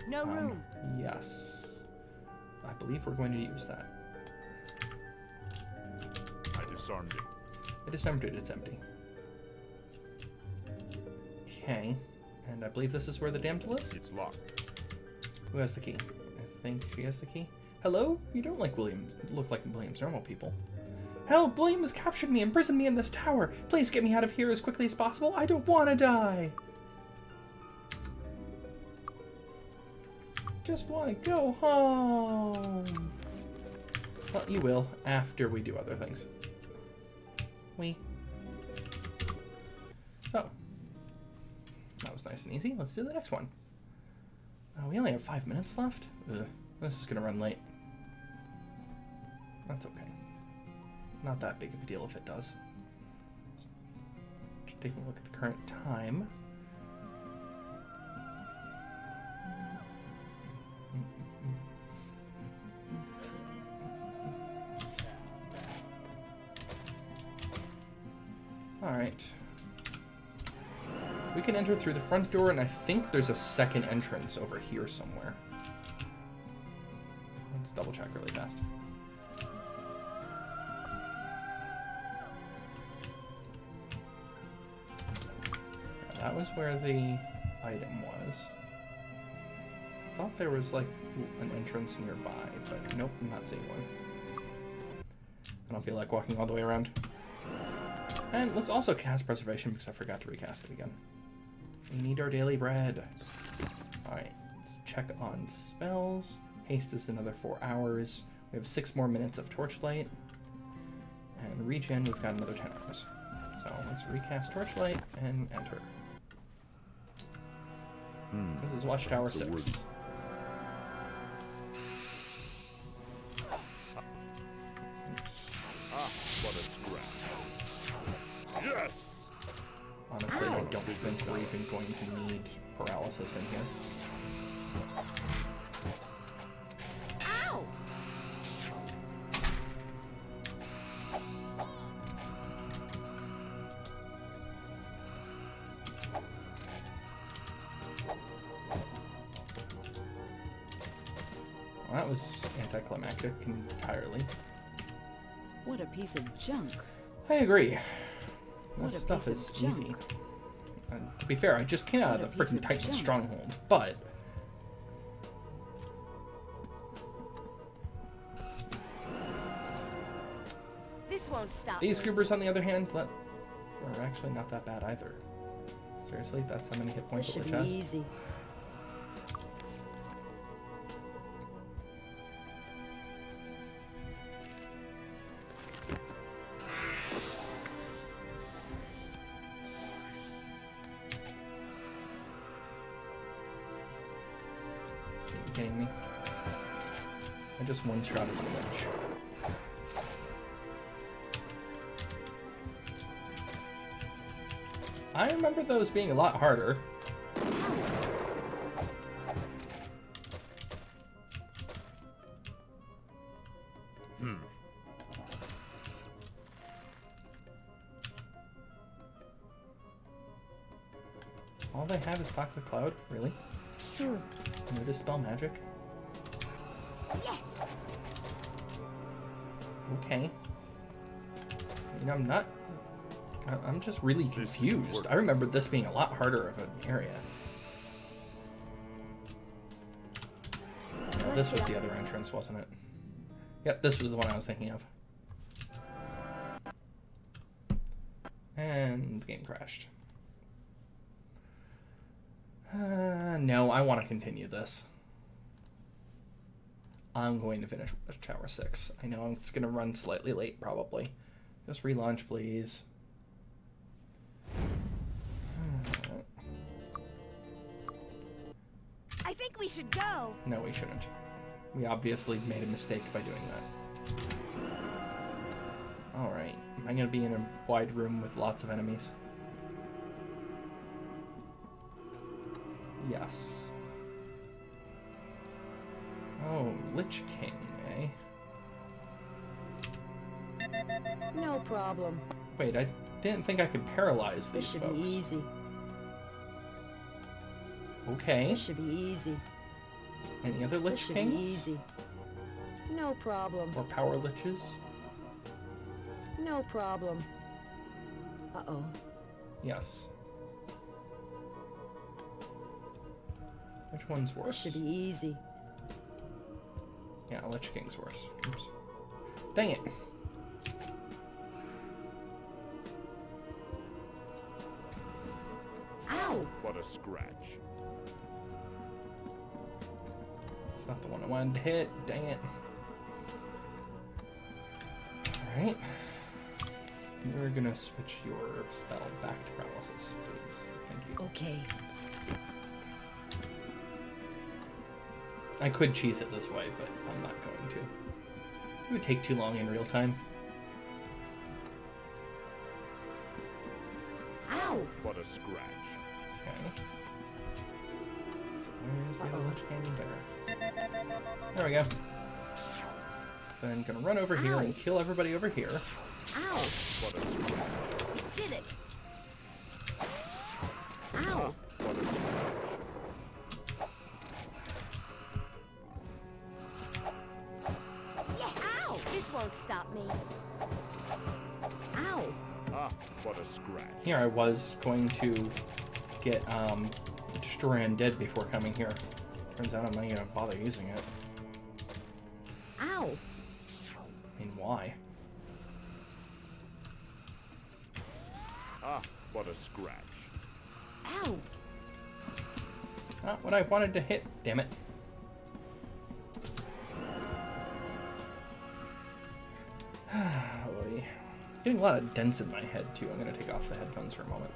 No room. Yes. I believe we're going to use that. I disarmed it. I disarmed it. It's empty. Okay. And I believe this is where the damsel is? It's locked. Who has the key? I think she has the key. Hello? You don't like William. Look like William's normal people. Help! William has captured me, imprisoned me in this tower. Please get me out of here as quickly as possible. I don't want to die. Just want to go home. Well, you will after we do other things. So that was nice and easy. Let's do the next one. We only have 5 minutes left. Ugh, this is gonna run late. That's okay. Not that big of a deal if it does. Just taking a look at the current time. Alright. We can enter through the front door, and I think there's a second entrance over here somewhere. Let's double check really fast. That was where the item was. I thought there was like an entrance nearby, but nope, I'm not seeing one. I don't feel like walking all the way around. And let's also cast Preservation because I forgot to recast it again. We need our daily bread. Alright, let's check on spells. Haste is another 4 hours. We have 6 more minutes of Torchlight. And regen, we've got another 10 hours. So let's recast Torchlight and enter. This is Watchtower 6. Yes. Honestly, I don't think we're even going to need paralysis in here. Ow! Well, that was anticlimactic entirely. What a piece of junk. I agree. This stuff is easy. And to be fair, I just came out of the freaking Titan Stronghold, but... This won't stop. These goobers, on the other hand, are actually not that bad either. Seriously, that's how many hit points the Lich has. Easy. Shot at the Lich. I remember those being a lot harder. All they have is Toxic Cloud, really? Sure. And they dispel magic. Okay. You know, I'm just really confused. I remember this being a lot harder of an area. Oh, this was the other entrance, wasn't it? Yep, this was the one I was thinking of. And the game crashed. No, I want to continue this. I'm going to finish Watchtower 6. I know it's going to run slightly late, probably. Just relaunch, please. I think we should go. No, we shouldn't. We obviously made a mistake by doing that. Alright. Am I going to be in a wide room with lots of enemies? Yes. Oh, Lich King, eh? No problem. Wait, I didn't think I could paralyze these folks. This should be easy. Okay. This should be easy. Any other Lich Kings? This should be easy. No problem. Or power liches? No problem. Uh-oh. Yes. Which one's worse? This should be easy. Yeah, Lich King's worse. Oops. Dang it. Ow! What a scratch. It's not the one I wanted to hit. Dang it. Alright. You're gonna switch your spell back to paralysis, please. Thank you. Okay. I could cheese it this way, but I'm not going to. It would take too long in real time. Ow! What a scratch. Okay. So where's the other Lich King? There. There we go. Then I'm gonna run over here and kill everybody over here. Ow! What a scratch. We did it! Ow! What a scratch. Won't stop me. Ow. Ah, what a scratch. Here I was going to get Destroy Undead before coming here. Turns out I'm not gonna bother using it. Ow. I mean, why? Ah, what a scratch. Ow. Not what I wanted to hit, damn it. Getting a lot of dents in my head too. I'm gonna take off the headphones for a moment.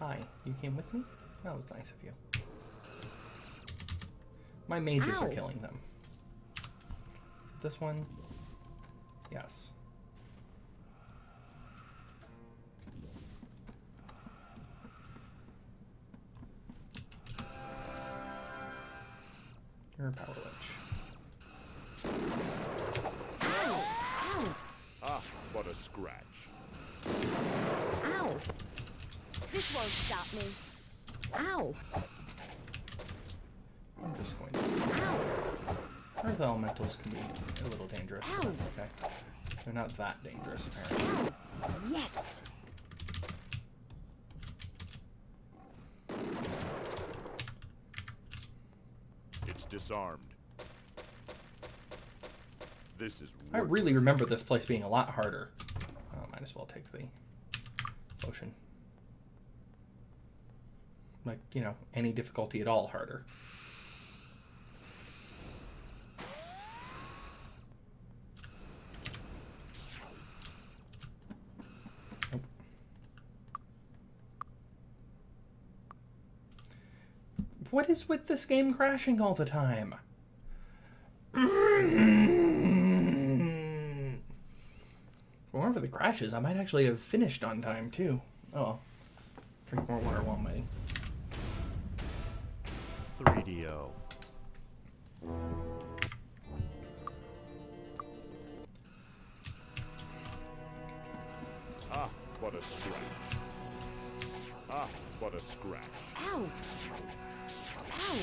Hi, you came with me? That was nice of you. My mages Ow. Are killing them. This one? Yes. You're a power lich. Ow! Ow! Ah, what a scratch. Ow! This won't stop me. Ow! I'm just going to... Ow! Earth elementals can be a little dangerous, but that's okay. They're not that dangerous, apparently. Ow. Yes! Disarmed. This is I really remember this place being a lot harder. Oh, might as well take the potion. Like, you know, any difficulty at all harder. Nope. What is with this game crashing all the time? Whenever the crashes, I might actually have finished on time too. Oh, drink more water while I'm waiting. 3DO. Ah, what a scratch. Ah, what a scratch. Ow. Ow!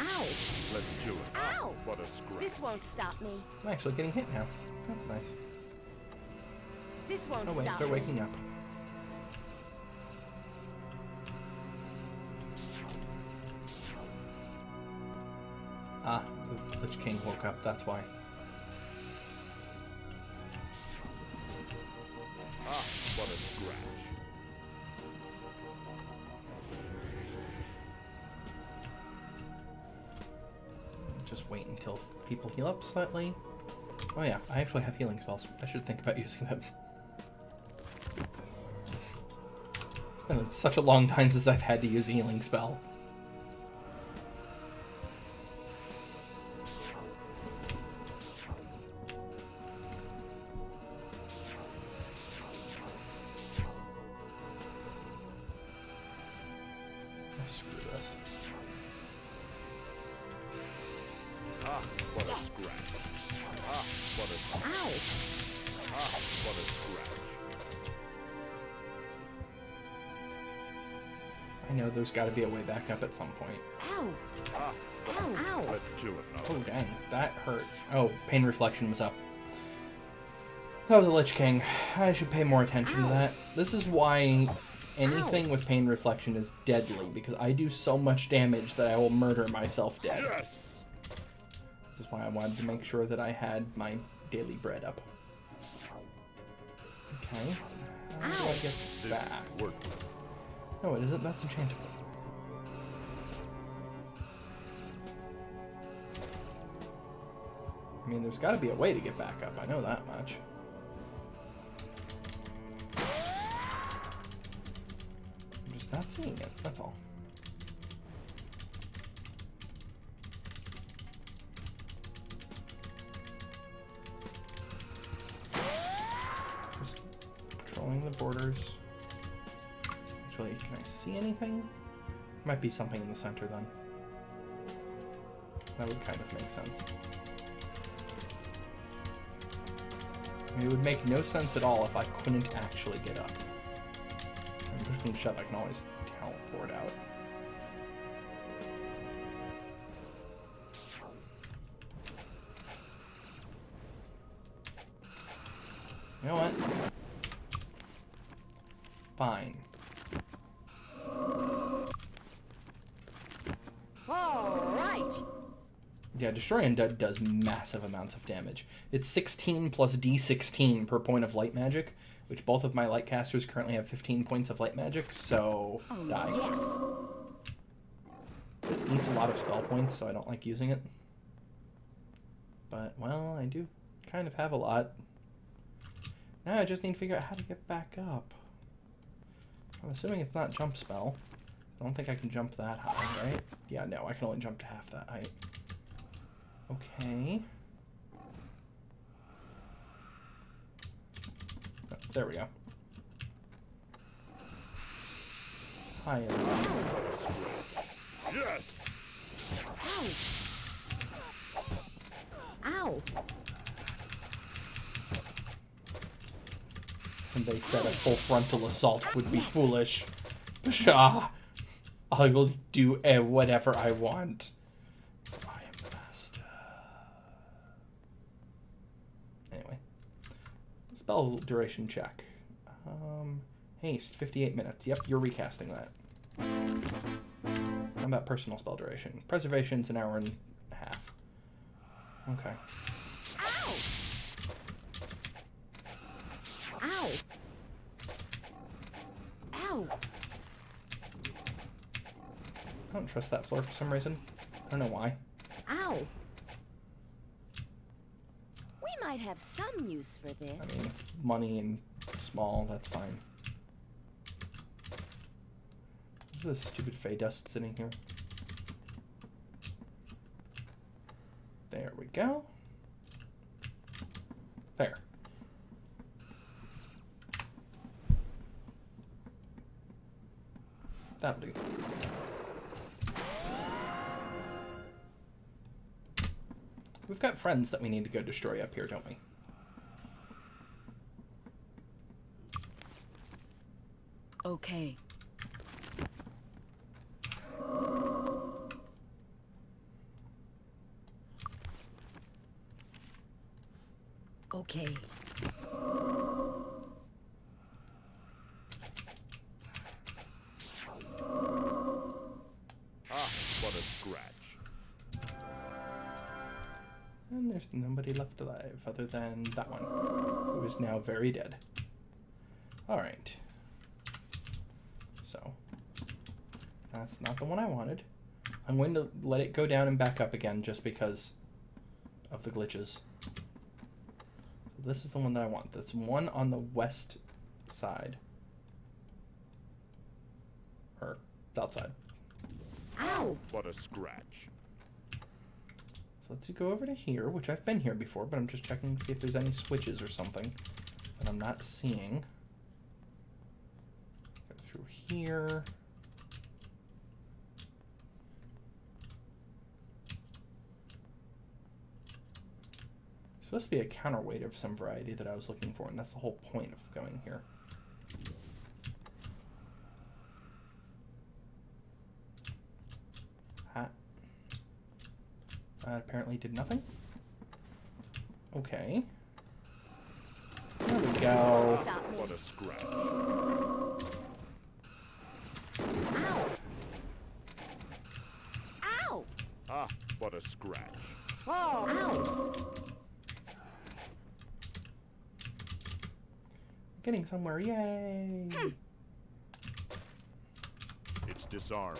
Ow! Let's do it. Ow! What a scratch. This won't stop me. I'm actually getting hit now. That's nice. This won't stop me. Oh wait, they're waking up. Ah, the Lich King woke up, that's why. Ah, what a scratch. Just wait until people heal up slightly. Oh yeah, I actually have healing spells. I should think about using them. It's been such a long time since I've had to use a healing spell. Got to be a way back up at some point. Ow! Ah, ow! Let's kill it now. Oh dang, that hurt. Oh, pain reflection was up. That was a Lich King. I should pay more attention to that. This is why anything with pain reflection is deadly, because I do so much damage that I will murder myself dead. Yes. This is why I wanted to make sure that I had my daily bread up. Okay. How do I get back? No, it isn't. That's enchantable. I mean, there's got to be a way to get back up. I know that much. I'm just not seeing it. That's all. Just controlling the borders. Actually, can I see anything? Might be something in the center then. That would kind of make sense. It would make no sense at all if I couldn't actually get up. I'm pushing shut, I can always teleport out. You know what? Fine. All right. Yeah, Destroy Undead does massive amounts of damage. It's 16 plus D16 per point of light magic, which both of my light casters currently have 15 points of light magic, so die. Yes. Just eats a lot of spell points, so I don't like using it. But, well, I do kind of have a lot. Now I just need to figure out how to get back up. I'm assuming it's not jump spell. I don't think I can jump that high, right? Yeah, no, I can only jump to half that height. Okay. Oh, there we go. Higher. Yes. Ow. Ow. And they said a full frontal assault would be foolish. Pshaw. I will do whatever I want. I am the master. Anyway. Spell duration check. Haste, 58 minutes. Yep, you're recasting that. How about personal spell duration? Preservation's an hour and a half. Okay. Ow! Ow! Ow! I don't trust that floor for some reason. I don't know why. Ow! We might have some use for this. I mean, it's money and small, that's fine. Is this stupid fey dust sitting here? There we go. There. That'll do. We've got friends that we need to go destroy up here, don't we? Okay. Okay. Nobody left alive other than that one, who is now very dead. Alright. So, that's not the one I wanted. I'm going to let it go down and back up again just because of the glitches. So this is the one that I want. This one on the west side. Or, outside. Ow! What a scratch. Let's go over to here, which I've been here before, but I'm just checking to see if there's any switches or something that I'm not seeing. Go through here. There's supposed to be a counterweight of some variety that I was looking for, and that's the whole point of going here. Apparently did nothing. Okay. There we go. What a scratch. Ow. Ow. Ah, what a scratch. Oh, ow. I'm getting somewhere. Yay. It's disarmed.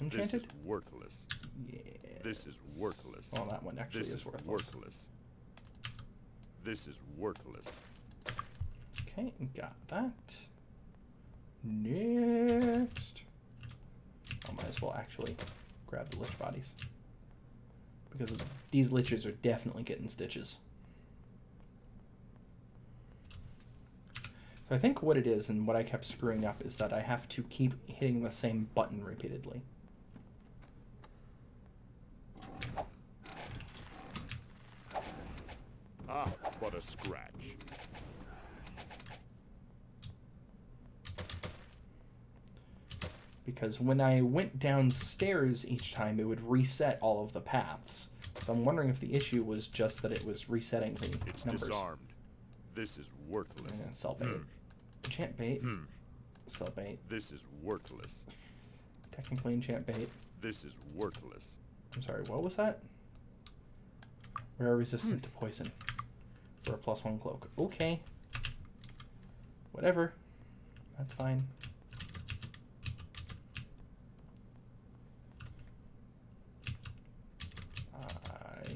Enchanted? This is worthless. Yeah. This is worthless. Well, that one actually is worthless. This is worthless. Okay, got that. Next. I might as well actually grab the lich bodies. Because these liches are definitely getting stitches. So I think what it is and what I kept screwing up is that I have to keep hitting the same button repeatedly. Ah, what a scratch. Because when I went downstairs each time, it would reset all of the paths. So I'm wondering if the issue was just that it was resetting the numbers. Disarmed. This is worthless. I'm gonna sell bait. Enchant bait. Sub bait. This is worthless. Technically enchant bait. This is worthless. I'm sorry, what was that? We are resistant to poison for a +1 cloak. Okay. Whatever. That's fine.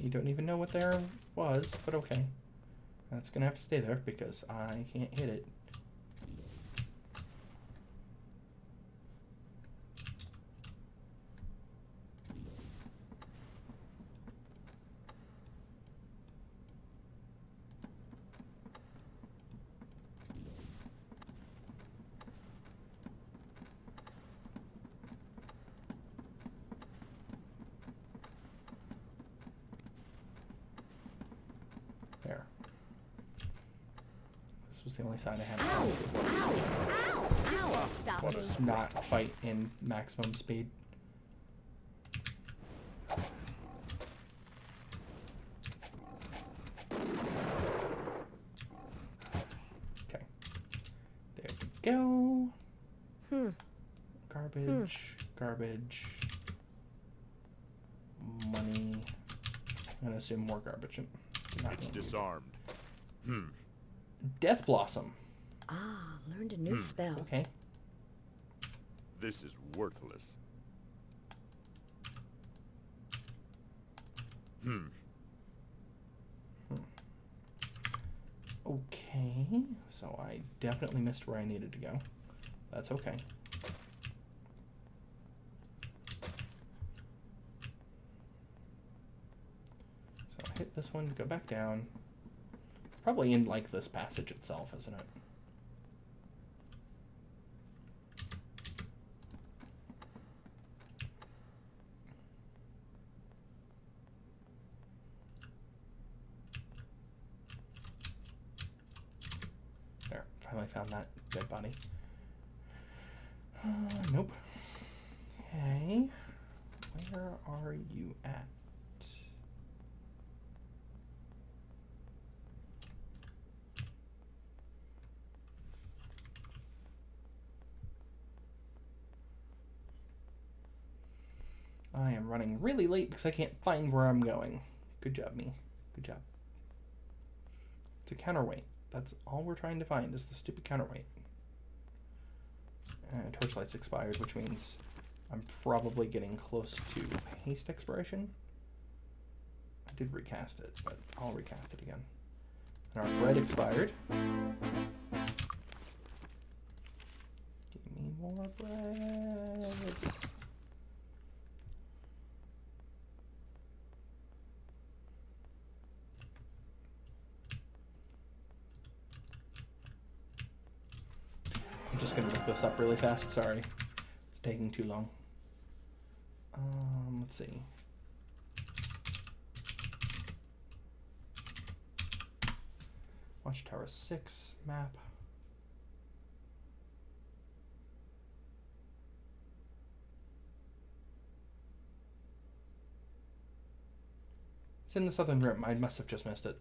You don't even know what there was, but okay. That's gonna have to stay there because I can't hit it. Was the only side I had to fight. Let's not fight in maximum speed. Okay. There we go. Garbage. Garbage. Money. I'm gonna assume more garbage. It's disarmed. Death Blossom. Ah, learned a new spell. Okay. This is worthless. Okay, so I definitely missed where I needed to go. That's okay. So I hit this one, go back down. Probably in like this passage itself, isn't it? There, finally found that dead body. Nope. Okay, where are you at? I am running really late because I can't find where I'm going. Good job, me. Good job. It's a counterweight. That's all we're trying to find is the stupid counterweight. Torchlight's expired, which means I'm probably getting close to haste expiration. I did recast it, but I'll recast it again. And our bread expired. Give me more bread. Just gonna look this up really fast. Sorry, it's taking too long. Let's see. Watchtower 6 map. It's in the southern rim. I must have just missed it.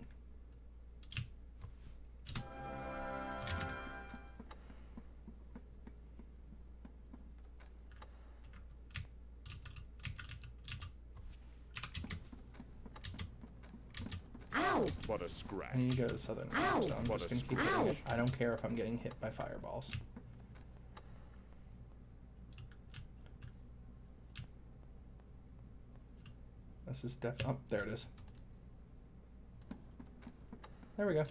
I need to go to the southern rim, so I'm just going to keep hitting it. I don't care if I'm getting hit by fireballs. This is oh, there it is. There we go.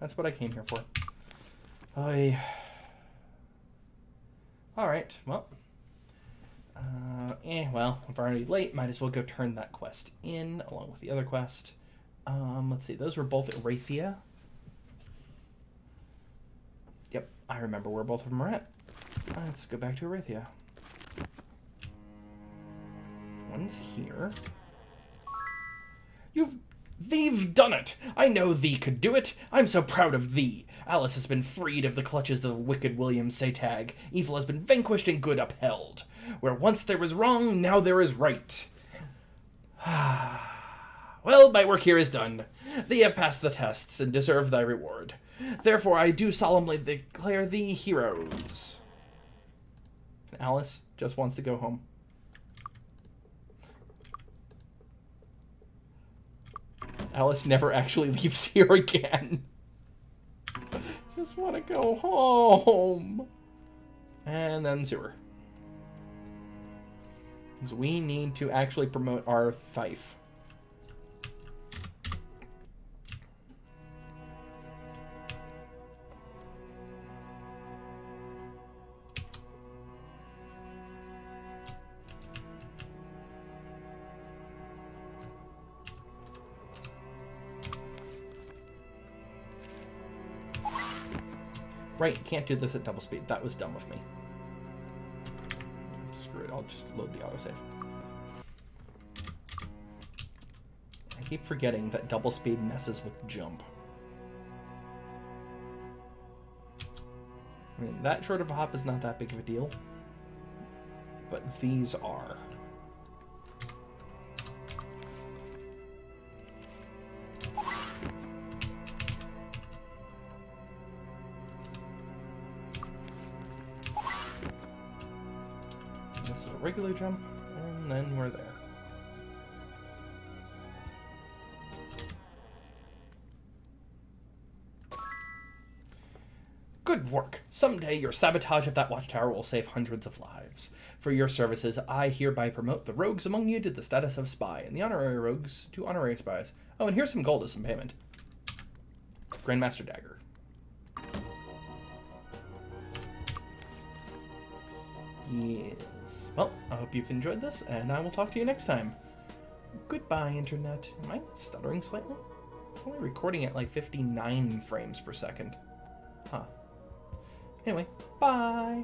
That's what I came here for. Alright, well. Well, if I'm already late, might as well go turn that quest in, along with the other quest. Let's see, those were both Erathia. Yep, I remember where both of them are at. Let's go back to Erathia. One's here. Thee've done it! I know thee could do it! I'm so proud of thee! Alice has been freed of the clutches of the wicked William Setag. Evil has been vanquished and good upheld. Where once there was wrong, now there is right. Ah. Well, my work here is done. Thee have passed the tests and deserve thy reward. Therefore, I do solemnly declare thee heroes. Alice just wants to go home. Alice never actually leaves here again. Just want to go home. And then sewer. Because we need to actually promote our Fife. Right, can't do this at double speed. That was dumb of me. Screw it, I'll just load the autosave. I keep forgetting that double speed messes with jump. I mean, that short of a hop is not that big of a deal. But these are. Regular jump, and then we're there. Good work. Someday your sabotage of that watchtower will save hundreds of lives. For your services, I hereby promote the rogues among you to the status of spy, and the honorary rogues to honorary spies. Oh, and here's some gold as some payment. Grandmaster Dagger. Yeah. Well, I hope you've enjoyed this, and I will talk to you next time. Goodbye, Internet. Am I stuttering slightly? It's only recording at like 59 frames per second. Huh. Anyway, bye!